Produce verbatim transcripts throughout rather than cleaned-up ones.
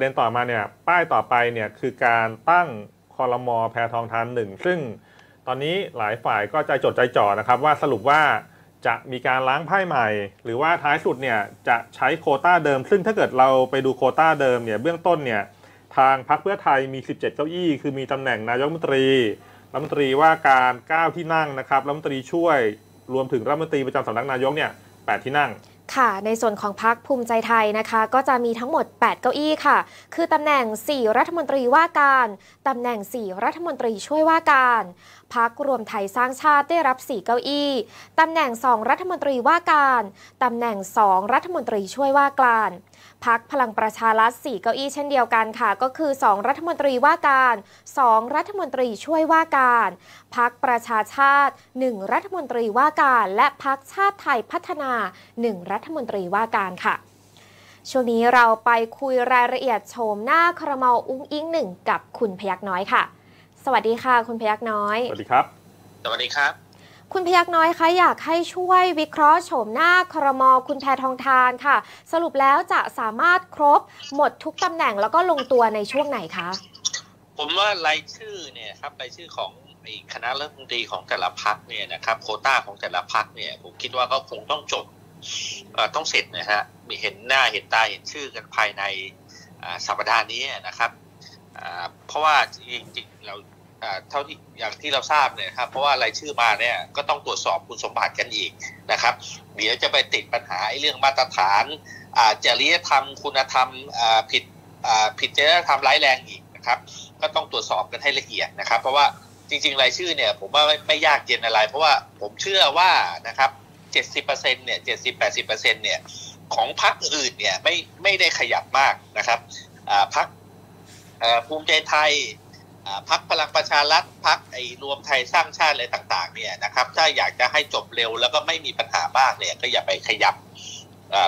ประเด็นต่อมาเนี่ยป้ายต่อไปเนี่ยคือการตั้งครม.แพทองธารหนึ่งซึ่งตอนนี้หลายฝ่ายก็ใจจดใจจ่อนะครับว่าสรุปว่าจะมีการล้างไพ่ใหม่หรือว่าท้ายสุดเนี่ยจะใช้โควต้าเดิมซึ่งถ้าเกิดเราไปดูโควต้าเดิมเนี่ยเบื้องต้นเนี่ยทางพรรคเพื่อไทยมีสิบเจ็ดเก้าอี้คือมีตำแหน่งนายกรัฐมนตรีรัฐมนตรีว่าการเก้าที่นั่งนะครับรัฐมนตรีช่วยรวมถึงรัฐมนตรีประจำสำนักนายกเนี่ยแปดที่นั่งค่ะในส่วนของพรรคภูมิใจไทยนะคะก็จะมีทั้งหมดแปดเก้าอี้ค่ะคือตำแหน่งสี่รัฐมนตรีว่าการตำแหน่งสี่รัฐมนตรีช่วยว่าการพรรครวมไทยสร้างชาติได้รับสี่เก้าอี้ตำแหน่งสองรัฐมนตรีว่าการตำแหน่งสองรัฐมนตรีช่วยว่าการพรรคพลังประชารัฐสี่เก้าอี้เช่นเดียวกันค่ะก็คือสองรัฐมนตรีว่าการสองรัฐมนตรีช่วยว่าการพรรคประชาชาติหนึ่งรัฐมนตรีว่าการและพรรคชาติไทยพัฒนาหนึ่งรัฐมนตรีว่าการค่ะช่วงนี้เราไปคุยรายละเอียดโฉมหน้าครม.อุ๊งอิ๊งหนึ่งกับคุณพยัคฆ์น้อยค่ะสวัสดีค่ะคุณพยัคฆ์น้อยสวัสดีครับสวัสดีครับคุณพยัคฆ์น้อยคะอยากให้ช่วยวิเคราะห์โฉมหน้าครม.คุณแพทองธารค่ะสรุปแล้วจะสามารถครบหมดทุกตำแหน่งแล้วก็ลงตัวในช่วงไหนคะผมว่ารายชื่อเนี่ยครับรายชื่อของคณะรัฐมนตรีของแต่ละพรรคเนี่ยนะครับโควต้าของแต่ละพรรคเนี่ยผมคิดว่าก็คงต้องจบต้องเสร็จนะฮะมีเห็นหน้าเห็นตาเห็นชื่อกันภายในสัปดาห์นี้นะครับเพราะว่าจริงๆเราเท่าที่อย่างที่เราทราบเนี่ยครับเพราะว่ารายชื่อมาเนี่ยก็ต้องตรวจสอบคุณสมบัติกันอีกนะครับเดี๋ยวจะไปติดปัญหาเรื่องมาตรฐานจริยธรรมคุณธรรมผิดผิดจริยธรรมร้ายแรงอีกนะครับก็ต้องตรวจสอบกันให้ละเอียดนะครับเพราะว่าจริงๆรายชื่อเนี่ยผมว่าไม่ไม่ยากเย็นอะไรเพราะว่าผมเชื่อว่านะครับเจ็ดสิบเปอร์เซ็นต์เนี่ยเจ็ดสิบแปดสิบเปอร์เซ็นต์เนี่ยของพรรคอื่นเนี่ยไม่ไม่ได้ขยับมากนะครับพรรคภูมิใจไทยพรรคพลังประชารัฐพรรคไอ้รวมไทยสร้างชาติอะไรต่างๆเนี่ยนะครับถ้าอยากจะให้จบเร็วแล้วก็ไม่มีปัญหามากเนี่ยก็อย่าไปขยับ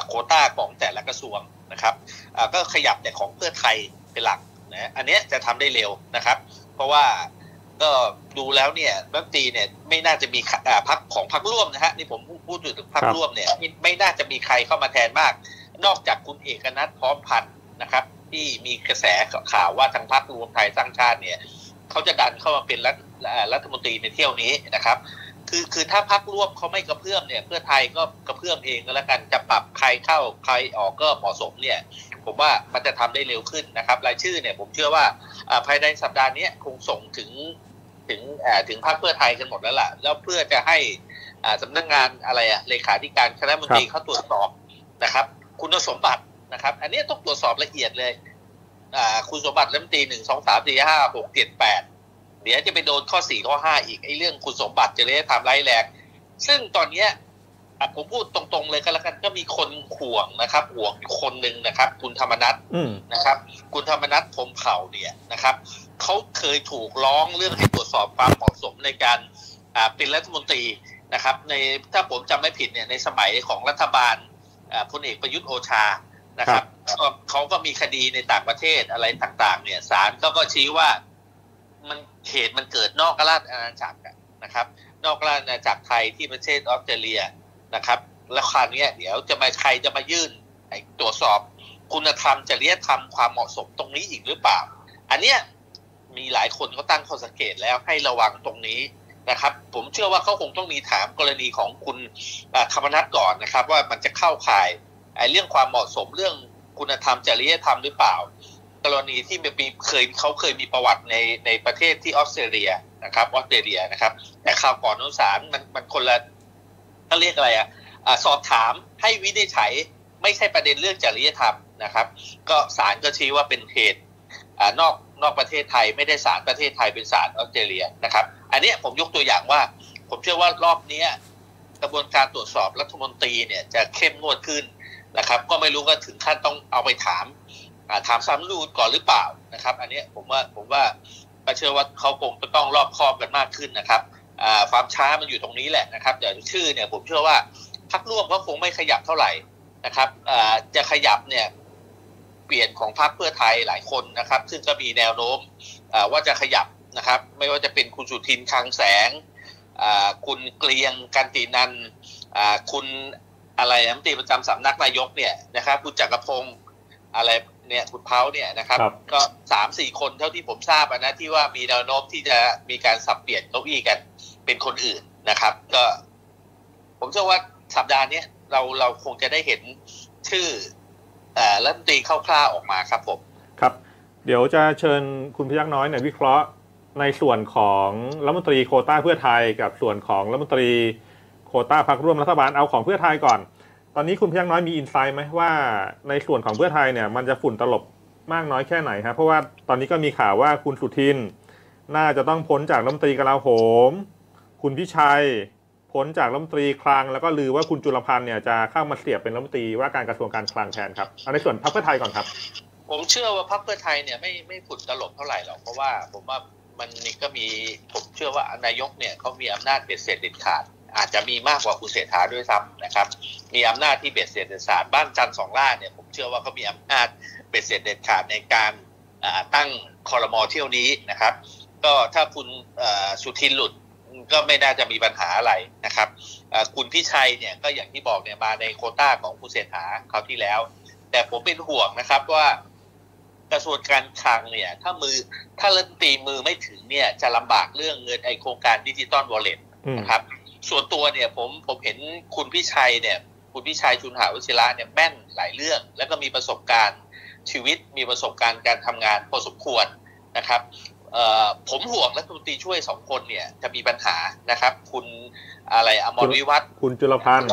โควต้าของแต่ละกระทรวงนะครับก็ขยับแต่ของเพื่อไทยเป็นหลักนะอันนี้จะทำได้เร็วนะครับเพราะว่าก็ดูแล้วเนี่ยรัฐมนตรีเนี่ยไม่น่าจะมีพรรคของพรรคร่วมนะฮะนี่ผมพูดอยู่ถึงพรรคร่วมเนี่ยไม่น่าจะมีใครเข้ามาแทนมากนอกจากคุณเอกนัทพร้อมพันธ์นะครับที่มีกระแสข่าวว่าทางพรรครวมไทยสร้างชาติเนี่ยเขาจะดันเข้ามาเป็นรัฐรัฐมนตรีในเที่ยวนี้นะครับคือคือถ้าพรรคร่วมเขาไม่กระเพื่อมเนี่ยเพื่อไทยก็กระเพื่อมเองก็แล้วกันจะปรับใครเข้าใครออกก็เหมาะสมเนี่ยผมว่ามันจะทำได้เร็วขึ้นนะครับรายชื่อเนี่ยผมเชื่อว่าภายในสัปดาห์นี้คงส่งถึงถึงถึงพรรคเพื่อไทยกันหมดแล้วล่ะแล้วเพื่อจะให้สำนักงานอะไรอะเลขาธิการคณะมนตรีเขาตรวจสอบนะครับคุณสมบัตินะครับอันนี้ต้องตรวจสอบละเอียดเลยคุณสมบัติรัฐมนตรีหนึ่งสองสามสี่ห้าหกเจ็ดแปดเดี๋ยวจะไปโดนข้อสี่ข้อห้าอีกไอ้เรื่องคุณสมบัติจะเรียกทำร้ายแรงซึ่งตอนเนี้ยผมพูดตรงๆเลยก็แล้วกันก็มีคนห่วงนะครับห่วงคนหนึ่งนะครับคุณธรรมนัสนะครับคุณธรรมนัสพรหมเผ่าเนี่ยนะครับเขาเคยถูกร้องเรื่องให้ตรวจสอบความเหมาะสมในการเป็นรัฐมนตรีนะครับในถ้าผมจำไม่ผิดเนี่ยในสมัยของรัฐบาลพลเอกประยุทธ์โอชานะครับเขาก็มีคดีในต่างประเทศอะไรต่างๆเนี่ยศาลก็ก็ชี้ว่ามันเหตุมันเกิดนอกราชอาณาจักรนะครับนอกราชอาณาจักรไทยที่ประเทศออสเตรเลียนะครับและคราวนี้เดี๋ยวจะมาใครจะมายื่นตรวจสอบคุณธรรมจริยธรรมความเหมาะสมตรงนี้อีกหรือเปล่าอันเนี้ยมีหลายคนเขาตั้งข้อสังเกตแล้วให้ระวังตรงนี้นะครับผมเชื่อว่าเขาคงต้องมีถามกรณีของคุณธรรมนัสก่อนนะครับว่ามันจะเข้าข่ายไอ้เรื่องความเหมาะสมเรื่องคุณธรรมจริยธรรมหรือเปล่ากรณีที่มีเคยเขาเคยมีประวัติในในประเทศที่ออสเตรเลียนะครับออสเตรเลียนะครับแต่ข่าวก่อนนู้นศาลมันมันคนละเขาเรียกอะไรอ่ะสอบถามให้วินิจฉัยไม่ใช่ประเด็นเรื่องจริยธรรมนะครับก็ศาลก็ชี้ว่าเป็นเหตุนอกนอกประเทศไทยไม่ได้ศาลประเทศไทยเป็นศาลออสเตรเลียนะครับอันนี้ผมยกตัวอย่างว่าผมเชื่อว่ารอบนี้กระบวนการตรวจสอบรัฐมนตรีเนี่ยจะเข้มงวดขึ้นนะครับก็ไม่รู้ก็ถึงขั้นต้องเอาไปถามถามซ้ำรูดก่อนหรือเปล่านะครับอันนี้ผมว่าผมว่าเชื่อว่าเขาคงจะต้องรอบคอบกันมากขึ้นนะครับความช้ามันอยู่ตรงนี้แหละนะครับแต่ชื่อเนี่ยผมเชื่อว่าพรรคร่วมก็คงไม่ขยับเท่าไหร่นะครับจะขยับเนี่ยเปลี่ยนของพรรคเพื่อไทยหลายคนนะครับซึ่งก็มีแนวโน้มว่าจะขยับนะครับไม่ว่าจะเป็นคุณสุทินคลังแสงคุณเกรียงกันตินันคุณอะไรรัฐมนตรีประจำสำนักนายกเนี่ยนะครับคุณจักรพงศ์อะไร เนี่ยคุณเพ้าเนี่ยนะครับก็สามสี่คนเท่าที่ผมทราบนะที่ว่ามีแนวโน้มที่จะมีการสับเปลี่ยนเก้าอี้กันเป็นคนอื่นนะครับก็ผมเชื่อว่าสัปดาห์นี้เราเราคงจะได้เห็นชื่อรัฐมนตรีคร่าวๆออกมาครับผมครับเดี๋ยวจะเชิญคุณพยัคฆ์น้อยเนี่ยวิเคราะห์ในส่วนของรัฐมนตรีโควต้าเพื่อไทยกับส่วนของรัฐมนตรีโควต้าพรรคร่วมรัฐบาลเอาของเพื่อไทยก่อนตอนนี้คุณพยัคฆ์น้อยมีอินไซด์ไหมว่าในส่วนของเพื่อไทยเนี่ยมันจะฝุ่นตลบมากน้อยแค่ไหนครับเพราะว่าตอนนี้ก็มีข่าวว่าคุณสุทินน่าจะต้องพ้นจากรัฐมนตรีกลาโหมคุณพิชัยพ้นจากรัฐมนตรีคลังแล้วก็ลือว่าคุณจุลพันธ์เนี่ยจะเข้ามาเสียบเป็นรัฐมนตรีว่าการกระทรวงการคลังแทนครับเอาในส่วนพรรคเพื่อไทยก่อนครับผมเชื่อว่าพรรคเพื่อไทยเนี่ยไม่ไม่ฝุ่นตลบเท่าไหร่หรอกเพราะว่าผมว่ามันนี่ก็มีผมเชื่อว่านายกเนี่ยเขามีอำนาจเบ็ดเสร็จเด็ดขาดอาจจะมีมากกว่าคุณเศรษฐาด้วยซ้ำนะครับมีอำนาจที่เบ็ดเสร็จเด็ดขาดบ้านจันทร์สองล่าเนี่ยผมเชื่อว่าเขามีอำนาจเบ็ดเสร็จเด็ดขาดในการตั้งครม.เที่ยวนี้นะครับก็ถ้าคุณสุทินหลุดก็ไม่น่าจะมีปัญหาอะไรนะครับคุณพิชัยเนี่ยก็อย่างที่บอกเนี่ยมาในโควต้าของคุณเศรษฐาคราวที่แล้วแต่ผมเป็นห่วงนะครับว่ากระทรวงการคลังเนี่ยถ้ามือถ้าเล่นตีมือไม่ถึงเนี่ยจะลำบากเรื่องเงินไอโครงการดิจิตอลวอลเล็ตนะครับส่วนตัวเนี่ยผมผมเห็นคุณพิชัยเนี่ยคุณพิชัยชุนหาวชิระเนี่ยแม่นหลายเรื่องแล้วก็มีประสบการณ์ชีวิตมีประสบการณ์การทำงานพอสมควรนะครับผมห่วงรัฐมนตรีช่วยสองคนเนี่ยจะมีปัญหานะครับคุณอะไรอมรวิวัฒน์คุณจุลพันธ์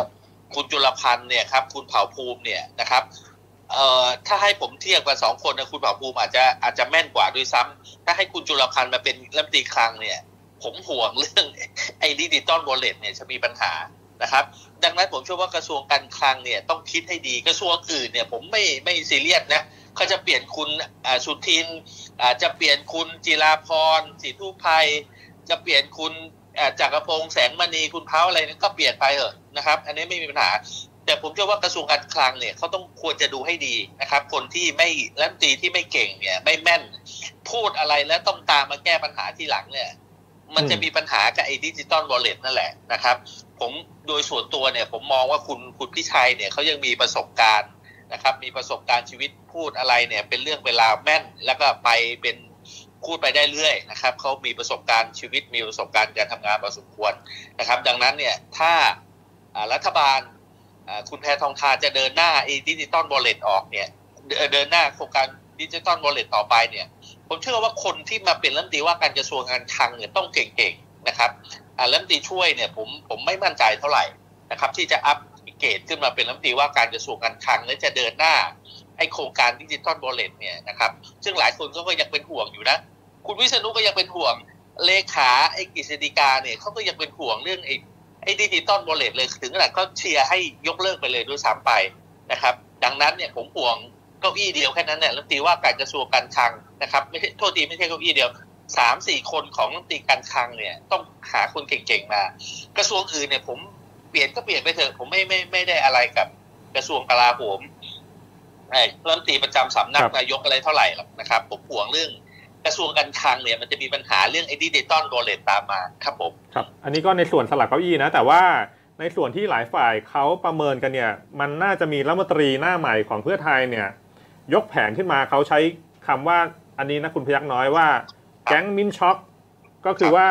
คุณจุลพันธ์เนี่ยครับคุณเผ่าภูมิเนี่ยนะครับเอ่อถ้าให้ผมเทียบกับสองคนนะคุณเผ่าภูมิอาจจะอาจจะแม่นกว่าด้วยซ้ำถ้าให้คุณจุลพันธ์มาเป็นรัฐมนตรีคลังเนี่ยผมห่วงเรื่องไอ้ดิจิตอลวอลเล็ตเนี่ยจะมีปัญหานะครับดังนั้นผมเชื่อว่ากระทรวงการคลังเนี่ยต้องคิดให้ดีกระทรวงอื่นเนี่ยผมไม่ไม่ซีเรียสนะเขาจะเปลี่ยนคุณสุทินจะเปลี่ยนคุณจิราพรศรีทุพัยจะเปลี่ยนคุณจักรพงษ์แสงมณีคุณเพ้าอะไรนั้นก็เปลี่ยนไปเถอะนะครับอันนี้ไม่มีปัญหาแต่ผมเชื่อว่ากระทรวงการคลังเนี่ยเขาต้องควรจะดูให้ดีนะครับคนที่ไม่รัฐมนตรีที่ไม่เก่งเนี่ยไม่แม่นพูดอะไรแล้วต้องตามมาแก้ปัญหาที่หลังเนี่ยมันจะมีปัญหากับไอ้ดิจิตอลวอลเล็ตนั่นแหละนะครับผมโดยส่วนตัวเนี่ยผมมองว่าคุณคุณพิชัยเนี่ยเขายังมีประสบการณ์นะครับมีประสบการณ์ชีวิตพูดอะไรเนี่ยเป็นเรื่องเป็นราวแม่นแล้วก็ไปเป็นพูดไปได้เรื่อยนะครับเขามีประสบการณ์ชีวิตมีประสบการณ์การทำงานพอสมควรนะครับดังนั้นเนี่ยถ้ารัฐบาลคุณแพทองธารจะเดินหน้าไอ้ดิจิตอลวอลเล็ตออกเนี่ยเดินหน้าโครงการดิจิตอลวอลเล็ตต่อไปเนี่ยผมเชื่อว่าคนที่มาเป็นรัฐมนตรีว่าการกระทรวงการคลังเนี่ยต้องเก่งๆนะครับรัฐมนตรีช่วยเนี่ยผมผมไม่มั่นใจเท่าไหร่นะครับที่จะอัพเกรดขึ้นมาเป็นรัฐมนตรีว่าการกระทรวงการคลังและจะเดินหน้าไอโครงการดิจิตอลวอลเล็ตเนี่ยนะครับซึ่งหลายคนก็ยังเป็นห่วงอยู่นะคุณวิษณุก็ยังเป็นห่วงเลขาไอกฤษฎีกาเนี่ยเขาก็ยังเป็นห่วงเรื่องไอไอ้ดิจิตอลวอลเล็ตเลยถึงขนาดเขาเชียร์ให้ยกเลิกไปเลยด้วยซ้ำไปนะครับดังนั้นเนี่ยผมห่วงเก้าอี้เดียวแค่นั้นเนี่ยรัฐมนตรีว่าการกระทรวงการคลังนะครับไม่ใช่โทษทีไม่ใช่เก้าอี้เดียวสามสี่คนของรัฐมนตรีการคลังเนี่ยต้องหาคนเก่งๆมากระทรวงอื่นเนี่ยผมเปลี่ยนก็เปลี่ยนไปเถอะผมไม่ไม่ไม่ได้อะไรกับกระทรวงกลาโหมไอ้รัฐมนตรีประจำสำนักนายกอะไรเท่าไหร่หรอกนะครับผมห่วงเรื่องกระทรวงการคลังเนี่ยมันจะมีปัญหาเรื่องไอ้ดิจิตอลวอลเล็ตตามมาครับผมครับอันนี้ก็ในส่วนสลับเก้าอี้นะแต่ว่าในส่วนที่หลายฝ่ายเขาประเมินกันเนี่ยมันน่าจะมีรัฐมนตรีหน้าใหม่ของเพื่อไทยเนี่ยยกแผนขึ้นมาเขาใช้คำว่าอันนี้นะคุณพยัคฆ์น้อยว่าแก๊งมินช็อคก็คือว่า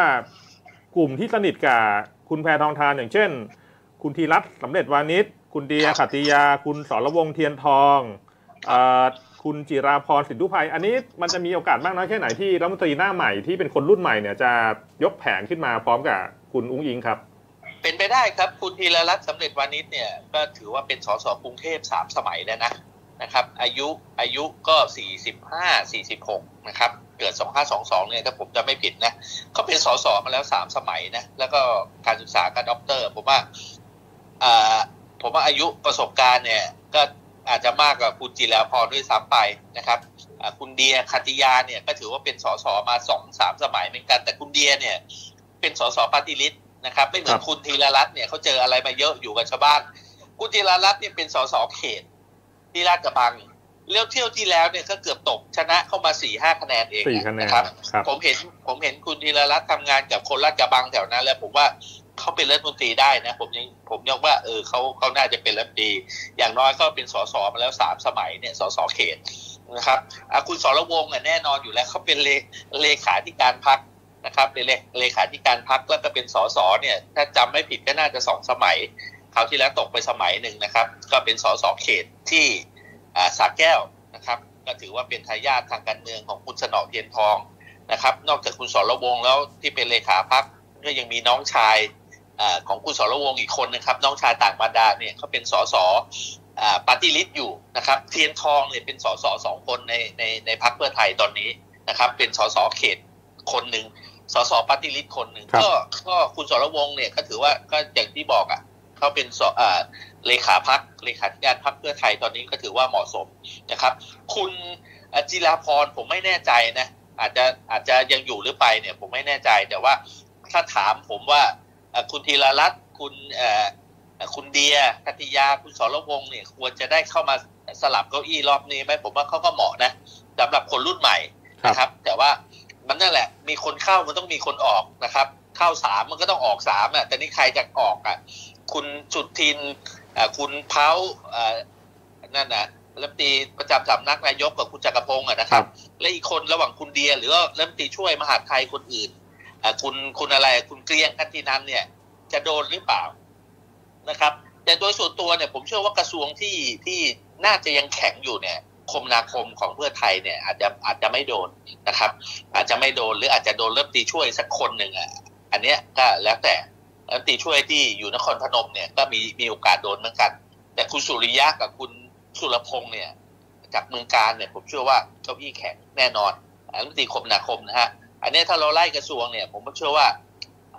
กลุ่มที่สนิทกับคุณแพทองธารอย่างเช่นคุณธีรัตน์สำเร็จวานิชคุณเดียขัตติยาคุณสรวงศ์เทียนทองคุณจิราพรสินธุภัยอันนี้มันจะมีโอกาสมากน้อยแค่ไหนที่รัฐมนตรีหน้าใหม่ที่เป็นคนรุ่นใหม่เนี่ยจะยกแผงขึ้นมาพร้อมกับคุณอุ้งอิงครับเป็นไปได้ครับคุณธีรรัตน์สำเร็จวานิชเนี่ยก็ถือว่าเป็นสสกรุงเทพสามสมัยแล้วนะนะครับอายุอายุก็สี่สิบห้าสี่สิบหกนะครับเกิดสองห้าสองสองเนี่ยถ้าผมจะไม่ผิดนะเขาเป็นสสมาแล้วสามสมัยนะแล้วก็การศึกษาการด็อกเตอร์ผมว่าผมว่าอายุประสบการณ์เนี่ยก็อาจจะมากกว่าคุณจิราพรด้วยซ้ำไปนะครับคุณเดียขัตติยาเนี่ยก็ถือว่าเป็นสสมาสองสามสมัยเหมือนกันแต่คุณเดียเนี่ยเป็นสสปาร์ตี้ลิสต์นะครับไม่เหมือนคุณธีรรัตน์เนี่ยเขาเจออะไรมาเยอะอยู่กับชาวบ้านคุณธีรรัตน์เนี่ยเป็นสสเขตที่ลาดกระบังเลี้ยวเที่ยวที่แล้วเนี่ยก็เกือบตกชนะเข้ามาสี่ห้าคะแนนเองนะครับผมเห็นผมเห็นคุณธีรรัตน์ทำงานกับคนลาดกระบังแถวนั้นแล้วผมว่าเขาเป็นรัฐมนตรีได้นะผมยังผมยกว่าเออเขาเขาน่าจะเป็นรัฐมนตรีอย่างน้อยก็เป็นสสมาแล้วสามสมัยเนี่ยสสเขต นะครับคุณสรวงศ์แน่นอนอยู่แล้วเขาเป็นเลขาธิการพรรคนะครับเป็นเลขาธิการพรรคแล้วก็เป็นสสเนี่ยถ้าจำไม่ผิดก็น่าจะสองสมัยคราวที่แล้วตกไปสมัยหนึ่งนะครับก็เป็นสสเขตที่สระแก้วนะครับก็ถือว่าเป็นทายาททางการเมืองของคุณสนอเทียนทองนะครับนอกจากคุณสรวงศ์แล้วที่เป็นเลขาพรรคก็ยังมีน้องชายของคุณสรวงศ์อีกคนนะครับน้องชายต่างบรรดาเนี่ยเขาเป็นสสปาร์ตี้ลิสต์อยู่นะครับเทียนทองเนี่ยเป็นสสสองคนในในในพรรคเพื่อไทยตอนนี้นะครับเป็นสสเขตคนหนึ่งสสปาร์ตี้ลิสต์คนหนึ่งก็ก็คุณสรวงศ์เนี่ยก็ถือว่าก็อย่างที่บอกอ่ะเขาเป็นสอ่าเลขาพรรคเลขาธิการพรรคเพื่อไทยตอนนี้ก็ถือว่าเหมาะสมนะครับคุณจิราพรผมไม่แน่ใจนะอาจจะอาจจะยังอยู่หรือไปเนี่ยผมไม่แน่ใจแต่ว่าถ้าถามผมว่าคุณธีรรัตน์คุณคุณเดียกัติยาคุณสรวงศ์เนี่ยควรจะได้เข้ามาสลับเก้าอี้รอบนี้ไหมผมว่าเขาก็เหมาะนะสำหรับคนรุ่นใหม่นะครับแต่ว่ามันนั่นแหละมีคนเข้ามันต้องมีคนออกนะครับเข้าสามมันก็ต้องออกสามอ่ะแต่นี่ใครจะออกอ่ะคุณจุทินคุณเพ้านั่นนะรัฐมนตรีประจำสำนักนายกกับคุณจักรพงศ์นะครับและอีกคนระหว่างคุณเดียหรือว่ารัฐมนตรีช่วยมหาดไทยคนอื่นคุณคุณอะไรคุณเกรียงกันทีนั้นเนี่ยจะโดนหรือเปล่านะครับแต่โดยส่วนตัวเนี่ยผมเชื่อว่ากระทรวงที่ที่น่าจะยังแข็งอยู่เนี่ยคมนาคมของเพื่อไทยเนี่ยอาจจะอาจจะไม่โดนนะครับอาจจะไม่โดนหรืออาจจะโดนรัฐมนตรีช่วยสักคนหนึ่งอ่ะอันเนี้ยก็แล้วแต่รัฐมนตรีช่วยที่อยู่นครพนมเนี่ยก็มีมีโอกาสโดนเหมือนกันแต่คุณสุริยะกับคุณสุรพงษ์เนี่ยจากเมืองการเนี่ยผมเชื่อว่าเก้าอี้แข็งแน่นอนรัฐมนตรีคมนาคมนะฮะอันนี้ถ้าเราไล่กระทรวงเนี่ยผมก็เชื่อว่า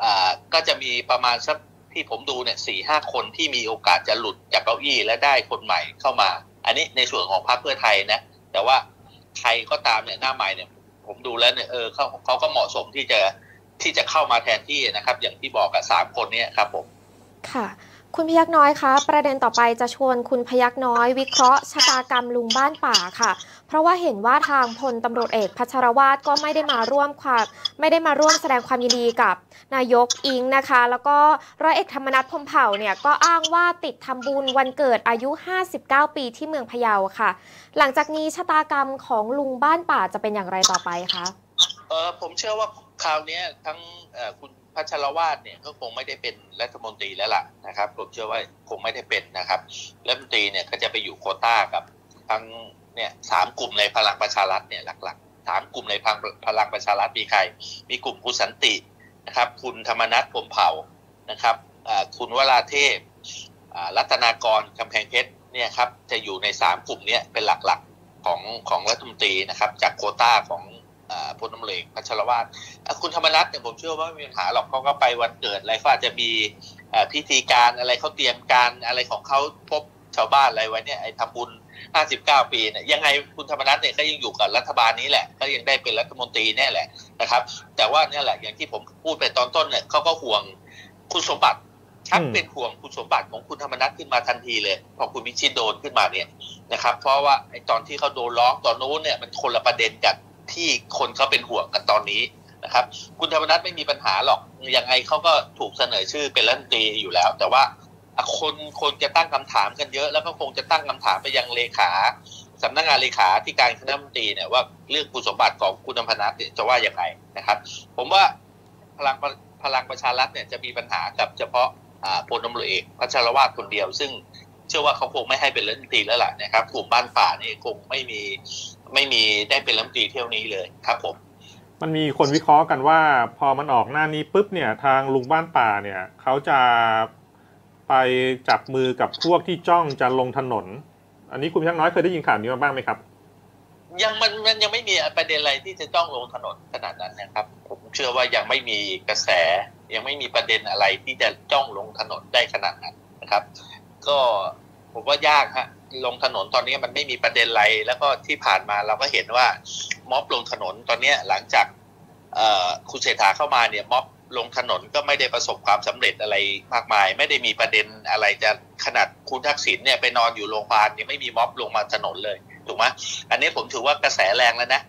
อ่าก็จะมีประมาณสักที่ผมดูเนี่ยสี่ห้าคนที่มีโอกาสจะหลุดจากเก้าอี้และได้คนใหม่เข้ามาอันนี้ในส่วนของพรรคเพื่อไทยนะแต่ว่าใครก็ตามเนี่ยหน้าใหม่เนี่ยผมดูแล้วเนี่ยเออเขาเขาก็เหมาะสมที่จะที่จะเข้ามาแทนที่นะครับอย่างที่บอกกับสามคนนี้ครับผมค่ะคุณพยัคฆ์น้อยคะประเด็นต่อไปจะชวนคุณพยัคฆ์น้อยวิเคราะห์ชะตากรรมลุงบ้านป่าค่ะเพราะว่าเห็นว่าทางพลตำรวจเอกพัชรวาทก็ไม่ได้มาร่วมความไม่ได้มาร่วมแสดงความยินดีกับนายกอิงนะคะแล้วก็ร้อยเอกธรรมนัสพรหมเผ่าเนี่ยก็อ้างว่าติดทำบุญวันเกิดอายุห้าสิบเก้าปีที่เมืองพะเยาค่ะหลังจากนี้ชะตากรรมของลุงบ้านป่าจะเป็นอย่างไรต่อไปคะเออผมเชื่อว่าคราวนี้ทั้งคุณพัชรวาทเนี่ยก็คงไม่ได้เป็นรัฐมนตรีแล้วล่ะนะครับผมเชื่อว่าคงไม่ได้เป็นนะครับรัฐมนตรีเนี่ยก็จะไปอยู่โควต้ากับทั้งเนี่ยสามกลุ่มในพลังประชารัฐเนี่ยหลักๆสามกลุ่มในพลังประชารัฐมีใครมีกลุ่มคุณสันตินะครับคุณธรรมนัสพรหมเผ่านะครับคุณวราเทพรัตนากรกำแพงเพชรเนี่ยครับจะอยู่ในสามกลุ่มนี้เป็นหลักๆของของรัฐมนตรีนะครับจากโควต้าของพลตำรวจเอกพัชรวาทคุณธรรมนัสเนี่ยผมเชื่อว่าไม่มีปัญหาหรอกเขาก็ไปวันเกิดอะไรก็อาจจะมีพิธีการอะไรเขาเตรียมการอะไรของเขาพบชาวบ้านอะไรไว้เนี่ยไอ้ทำบุญห้าสิบเก้าปีเนี่ยยังไงคุณธรรมนัสเนี่ยก็ยังอยู่กับรัฐบาลนี้แหละก็ยังได้เป็นรัฐมนตรีแน่แหละนะครับแต่ว่าเนี่ยแหละอย่างที่ผมพูดไปตอนต้นเนี่ยเขาก็ห่วงคุณสมบัติชักเป็นห่วงคุณสมบัติของคุณธรรมนัสขึ้นมาทันทีเลยพอคุณวิชิตโดนขึ้นมาเนี่ยนะครับเพราะว่าไอ้ตอนที่เขาโดนล้อตอนนู้นเนี่ยมันคนละประเด็นกันที่คนเขาเป็นห่วงกันตอนนี้นะครับคุณธรรมนัสไม่มีปัญหาหรอกยังไงเขาก็ถูกเสนอชื่อเป็นรัฐมนตรีอยู่แล้วแต่ว่าคนคนจะตั้งคำถามกันเยอะแล้วก็คงจะตั้งคำถามไปยังเลขาสำนักงานเลขาที่การคณะรัฐมนตรีเนี่ยว่าเรื่องคุณสมบัติของคุณธรรมนัสจะว่าอย่างไรนะครับผมว่าพลังพลังประชารัฐเนี่ยจะมีปัญหากับเฉพาะพลตำรวจเอกพัชรวาทคนเดียวซึ่งเชื่อว่าเขาคงไม่ให้เป็นรัฐมนตรีแล้วล่ะนะครับกลุ่มบ้านป่านี่คงไม่มีไม่มีได้เป็นรัฐมนตรีเที่ยวนี้เลยครับผมมันมีคนวิเคราะห์กันว่าพอมันออกหน้านี้ปุ๊บเนี่ยทางลุงบ้านป่าเนี่ยเขาจะไปจับมือกับพวกที่จ้องจะลงถนนอันนี้คุณพยัคฆ์น้อยเคยได้ยินข่าวนี้มาบ้างไหมครับยังมันมันยังไม่มีประเด็นอะไรที่จะจ้องลงถนนขนาดนั้นนะครับผมเชื่อว่ายังไม่มีกระแสยังไม่มีประเด็นอะไรที่จะจ้องลงถนนได้ขนาดนั้นนะครับก็ผมว่ายากฮะลงถนนตอนนี้มันไม่มีประเด็นอะไรแล้วก็ที่ผ่านมาเราก็เห็นว่าม็อบลงถนนตอนนี้หลังจากคุณเศรษฐาเข้ามาเนี่ยม็อบลงถนนก็ไม่ได้ประสบความสำเร็จอะไรมากมายไม่ได้มีประเด็นอะไรจะขนาดคุณทักษิณเนี่ยไปนอนอยู่โรงพยาบาลเนี่ยไม่มีม็อบลงมาถนนเลยถูกไหมอันนี้ผมถือว่ากระแสแรงแล้วนะ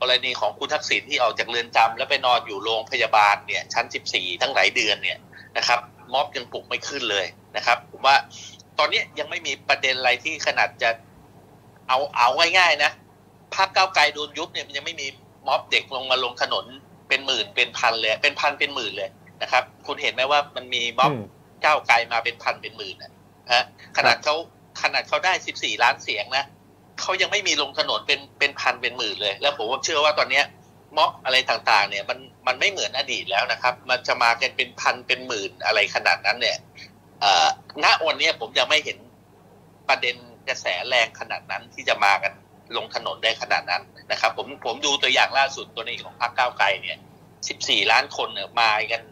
กรณีของคุณทักษิณที่ออกจากเรือนจำแล้วไปนอนอยู่โรงพยาบาลเนี่ยชั้นสิบสี่ทั้งหลายเดือนเนี่ยนะครับม็อบยังปลุกไม่ขึ้นเลยนะครับผมว่าตอนนี้ยังไม่มีประเด็นอะไรที่ขนาดจะเอาเอาง่ายๆนะ พรรคก้าวไกลโดนยุบเนี่ยมันยังไม่มีม็อบเด็กลงมาลงถนนเป็นหมื่นเป็นพันเลยเป็นพันเป็นหมื่นเลยนะครับคุณเห็นไหมว่ามันมีม็อบก้าวไกลมาเป็นพันเป็นหมื่นนะฮะขนาดเขาขนาดเขาได้สิบสี่ล้านเสียงนะเขายังไม่มีลงถนนเป็นเป็นพันเป็นหมื่นเลยแล้วผมเชื่อว่าตอนเนี้ยม็อบอะไรต่างๆเนี่ยมันมันไม่เหมือนอดีตแล้วนะครับมันจะมากันเป็นพันเป็นหมื่นอะไรขนาดนั้นเนี่ยณวันนี้ผมยังไม่เห็นประเด็นกระแสแรงขนาดนั้นที่จะมากันลงถนนได้ขนาดนั้นนะครับผมผมดูตัวอย่างล่าสุดตัวนี้ของพรรคก้าวไกลเนี่ยสิบสี่ล้านคนเนี่ยมากัน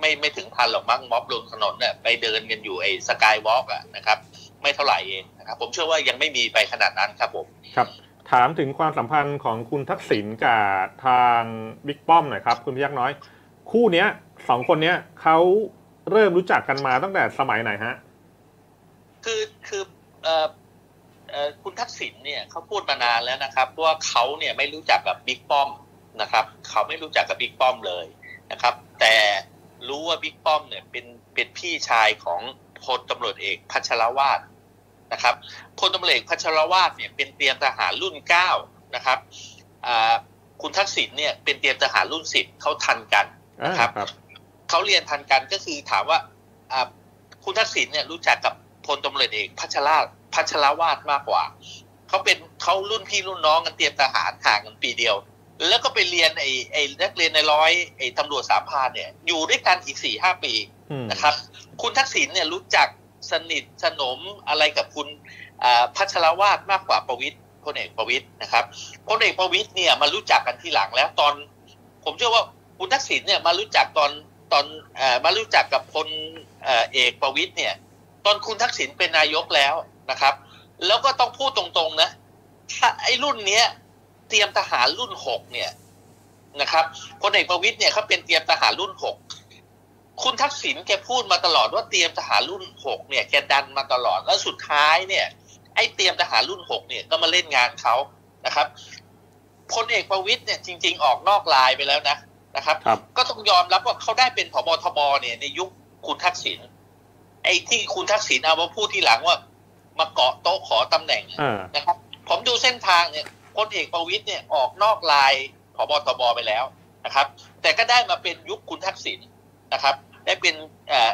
ไม่ไม่ถึงพันหรอกมั้งม็อบลงถนนเนี่ยไปเดินกันอยู่ไอ้สกายวอล์กอะนะครับไม่เท่าไหร่เองนะครับผมเชื่อว่ายังไม่มีไปขนาดนั้นครับผมครับถามถึงความสัมพันธ์ของคุณทักษิณกับทางบิ๊กป้อมหน่อยครับคุณพยัคฆ์น้อยคู่เนี้ยสองคนเนี้ยเขาเริ่มรู้จักกันมาตั้งแต่สมัยไหนฮะคือคือเอ่อเอ่อคุณทักษิณเนี่ยเขาพูดมานานแล้วนะครับว่าเขาเนี่ยไม่รู้จักกับบิ๊กป้อมนะครับเขาไม่รู้จักกับบิ๊กป้อมเลยนะครับแต่รู้ว่าบิ๊กป้อมเนี่ยเป็นเป็นพี่ชายของพลตำรวจเอกพัชรวาทนะครับพลตำรวจเอกพัชรวาทเนี่ยเป็นเตรียมทหารรุ่นเก้านะครับคุณทักษิณเนี่ยเป็นเตรียมทหารรุ่นสิบเขาทันกันนะครับเขาเรียนทันกันก็คือถามว่าคุณทักษิณเนี่ยรู้จักกับพลตำรวจเอกพัชรพัชรวาทมากกว่าเขาเป็นเขารุ่นพี่รุ่นน้องกันเตรียมทหารห่างกันปีเดียวแล้วก็ไปเรียนไอ้ไอ้นักเรียนในร้อยไอ้ตำรวจสามพรานเนี่ยอยู่ด้วยกันอีกสี่ห้าปีนะครับคุณทักษิณเนี่ยรู้จักสนิทสนมอะไรกับคุณพัชรวาทมากกว่าประวิตรพลเอกประวิตรนะครับพลเอกประวิตรเนี่ยมารู้จักกันทีหลังแล้วตอนผมเชื่อว่าคุณทักษิณเนี่ยมารู้จักตอนตอนมารู้จักกับพลเอกประวิตรเนี่ยตอนคุณทักษิณเป็นนายกแล้วนะครับแล้วก็ต้องพูดตรงๆนะถ้าไอ้รุ่นเนี้ยเตรียมทหารรุ่นหกเนี่ยนะครับพลเอกประวิตรเนี่ยเขาเป็นเตรียมทหารรุ่นหกคุณทักษิณแกพูดมาตลอดว่าเตรียมทหารรุ่นหกเนี่ยแกดันมาตลอดแล้วสุดท้ายเนี่ยไอ้เตรียมทหารรุ่นหกเนี่ยก็มาเล่นงานเขานะครับพลเอกประวิตรเนี่ยจริงๆออกนอกลายไปแล้วนะนะครับก็ต้องยอมรับว่าเขาได้เป็นผบ.ทบ.เนี่ยในยุคคุณทักษิณไอ้ที่คุณทักษิณเอามาพูดทีหลังว่ามาเกาะโต๊ะขอตำแหน่งนะครับผมดูเส้นทางเนี่ยพลเอกประวิตรเนี่ยออกนอกลายผบ.ทบ.ไปแล้วนะครับแต่ก็ได้มาเป็นยุคคุณทักษิณนะครับได้เป็น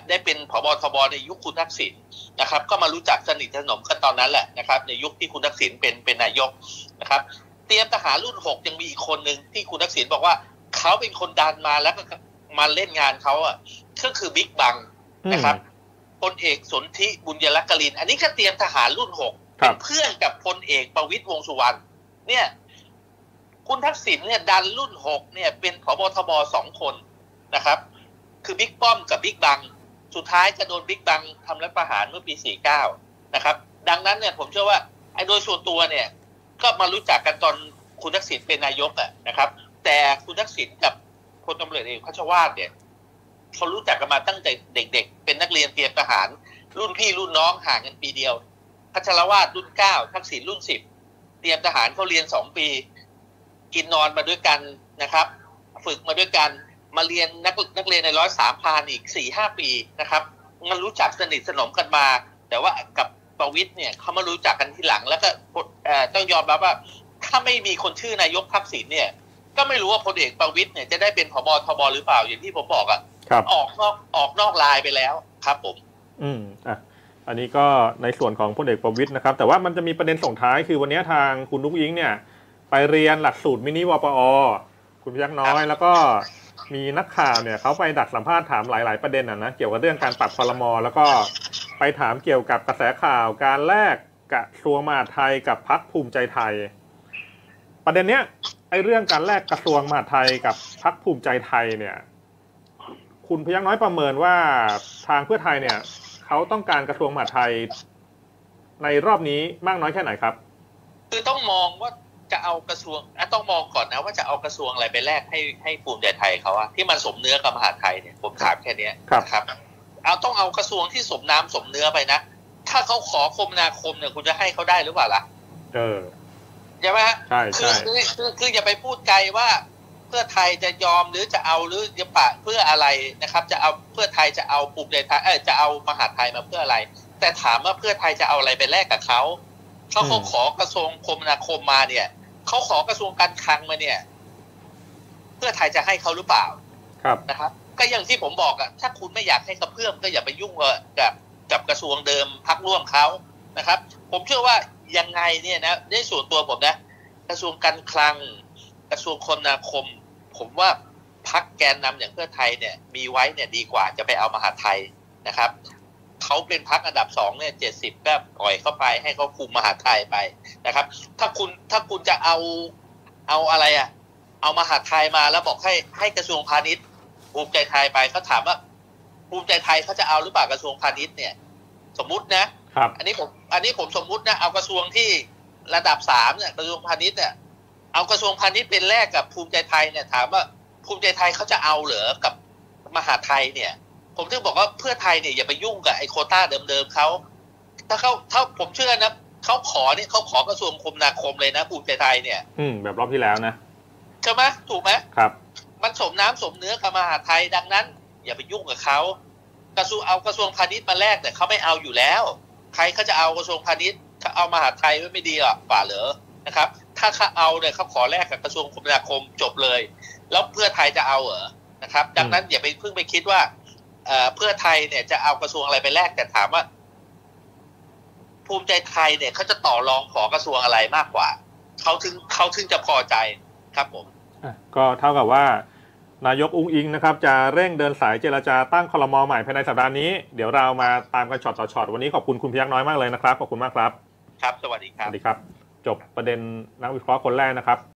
ได้เป็นผบ.ทบ.ในยุคคุณทักษิณนะครับก็มารู้จักสนิทสนมกันตอนนั้นแหละนะครับในยุคที่คุณทักษิณเป็นเป็นนายกนะครับเตรียมทหารรุ่นหกยังมีอีกคนหนึ่งที่คุณทักษิณบอกว่าเขาเป็นคนดันมาแล้วก็มาเล่นงานเขาอ่ะก็คือบิ๊กบังนะครับพลเอกสนธิบุญยลักษณ์กลินอันนี้ก็เตรียมทหารรุ่นหกเป็นเพื่อนกับพลเอกประวิตรวงษ์สุวรรณเนี่ยคุณทักษิณเนี่ยดันรุ่นหกเนี่ยเป็นผบ.ทบ.สองคนนะครับคือบิ๊กป้อมกับบิ๊กบังสุดท้ายจะโดนบิ๊กบังทำรัฐประหารเมื่อปีสี่สิบเก้านะครับดังนั้นเนี่ยผมเชื่อว่าไอ้โดยส่วนตัวเนี่ยก็มารู้จักกันตอนคุณทักษิณเป็นนายกอ่ะนะครับแต่คุณทักษิณกับพลตำรวจเอกพัชรวาทเนี่ยเขารู้จักกันมาตั้งแต่เด็กๆเป็นนักเรียนเตรียมทหารรุ่นพี่รุ่นน้องห่างกันปีเดียวพัชรวาทรุ่นเก้าทักษิณรุ่นสิบเตรียมทหารเขาเรียนสองปีกินนอนมาด้วยกันนะครับฝึกมาด้วยกันมาเรียนนักนักเรียนในร้อยสามพานอีกสี่ห้าปีนะครับมันรู้จักสนิทสนมกันมาแต่ว่ากับประวิตรเนี่ยเขามารู้จักกันทีหลังแล้วก็ต้องยอมรับว่าถ้าไม่มีคนชื่อนายกทักษิณเนี่ยก็ไม่รู้ว่าพลเอกประวิตรเนี่ยจะได้เป็นผบ.ทบ.หรือเปล่าอย่างที่ผมบอกอ่ะออกนอกออกนอกลายไปแล้วครับผมอืมอ่ะอันนี้ก็ในส่วนของพลเอกประวิตรนะครับแต่ว่ามันจะมีประเด็นส่งท้ายคือวันนี้ทางคุณนุ๊กอิ๊งเนี่ยไปเรียนหลักสูตรมินิวปอคุณพยัคฆ์น้อยแล้วก็มีนักข่าวเนี่ยเขาไปดักสัมภาษณ์ถามหลายๆประเด็นอ่ะนะเกี่ยวกับเรื่องการปรับครม.แล้วก็ไปถามเกี่ยวกับกระแสข่าวการแลกกระทรวงมหาดไทยกับพรรคภูมิใจไทยประเด็นเนี้ยไอ้เรื่องการแลกกระทรวงมหาดไทยกับพรรคภูมิใจไทยเนี่ยคุณพยัคฆ์น้อยประเมินว่าทางเพื่อไทยเนี่ยเขาต้องการกระทรวงมหาดไทยในรอบนี้มากน้อยแค่ไหนครับคือต้องมองว่าจะเอากระทรวงต้องมองก่อนนะว่าจะเอากระทรวงอะไรไปแลกให้ให้ภูมิใจไทยเขาอะที่มันสมเนื้อกับมหาดไทยเนี่ยผมถามแค่นี้ครับเอาต้องเอากระทรวงที่สมน้ำสมเนื้อไปนะถ้าเขาขอคมนาคมเนี่ยคุณจะให้เขาได้หรือเปล่าล่ะเออใช่ไหมฮะใช่คือคือคืออย่าไปพูดไกลว่าเพื่อไทยจะยอมหรือจะเอาหรือจะปะเพื่ออะไรนะครับจะเอาเพื่อไทยจะเอาภูมิใจไทยเออจะเอามหาดไทยมาเพื่ออะไรแต่ถามว่าเพื่อไทยจะเอาอะไรไปแลกกับเขาเขาขอกระทรวงคมนาคมมาเนี่ย เขาขอกระทรวงการคลังมาเนี่ยเพื่อไทยจะให้เขาหรือเปล่าครับนะครับก็อย่างที่ผมบอกอะถ้าคุณไม่อยากให้กระเพื่อมก็อย่าไปยุ่งกับกับกระทรวงเดิมพักร่วมเขานะครับผมเชื่อว่ายังไงเนี่ยนะในส่วนตัวผมนะกระทรวงการคลังกระทรวงคมนาคมผมว่าพักแกนนำอย่างเพื่อไทยเนี่ยมีไว้เนี่ยดีกว่าจะไปเอามหาไทยนะครับเขาเป็นพักอันดับสองเนี่ยเจ็ดสิบก็ปล่อยเข้าไปให้เขาคุมมหาไทยไปนะครับถ้าคุณถ้าคุณจะเอาเอาอะไรอะเอามหาไทยมาแล้วบอกให้ให้กระทรวงพาณิชย์ภูมิใจไทยไปเขาถามว่าภูมิใจไทยเขาจะเอาหรือเปล่ากระทรวงพาณิชย์เนี่ยสมมุตินะครับอันนี้ผมอันนี้ผมสมมุตินะเอากระทรวงที่ระดับสามเนี่ยกระทรวงพาณิชย์เนี่ยเอากระทรวงพาณิชย์เป็นแรกกับภูมิใจไทยเนี่ยถามว่าภูมิใจไทยเขาจะเอาเหรอกับมหาไทยเนี่ยผมถึงบอกว่าเพื่อไทยเนี่ยอย่าไปยุ่งกับไอ้โควต้าเดิมๆเขาถ้าเขาถ้าผมเชื่อนะเขาขอเนี่ยเขาขอกระทรวงคมนาคมเลยนะภูมิใจไทยเนี่ยอืมแบบรอบที่แล้วนะใช่ไหมถูกไหมครับมันสมน้ำสมเนื้อกับมหาไทยดังนั้นอย่าไปยุ่งกับเขากระทรวงเอากระทรวงพาณิชย์มาแลกแต่เขาไม่เอาอยู่แล้วใครเขาจะเอากระทรวงพาณิชย์เขาเอามหาไทยไว้ไม่ดีหรอกป่าเหรอนะครับถ้าเขาเอาเนี่ยเขาขอแลกกับกระทรวงคมนาคมจบเลยแล้วเพื่อไทยจะเอาเหรอนะครับดังนั้นอย่าไปเพิ่งไปคิดว่าเพื่อไทยเนี่ยจะเอากระทรวงอะไรไปแลกแต่ถามว่าภูมิใจไทยเนี่ยเขาจะต่อรองขอกระทรวงอะไรมากกว่าเขาถึงเขาถึงจะพอใจครับผมก็เท่ากับว่านายกอุ้งอิงนะครับจะเร่งเดินสายเจรจาตั้งครม.ใหม่ภายในสัปดาห์นี้เดี๋ยวเรามาตามกันช็อตต่อช็อตวันนี้ขอบคุณคุณพยัคฆ์น้อยมากเลยนะครับขอบคุณมากครับครับสวัสดีครับสวัสดีครับจบประเด็นนักวิเคราะห์คนแรกนะครับ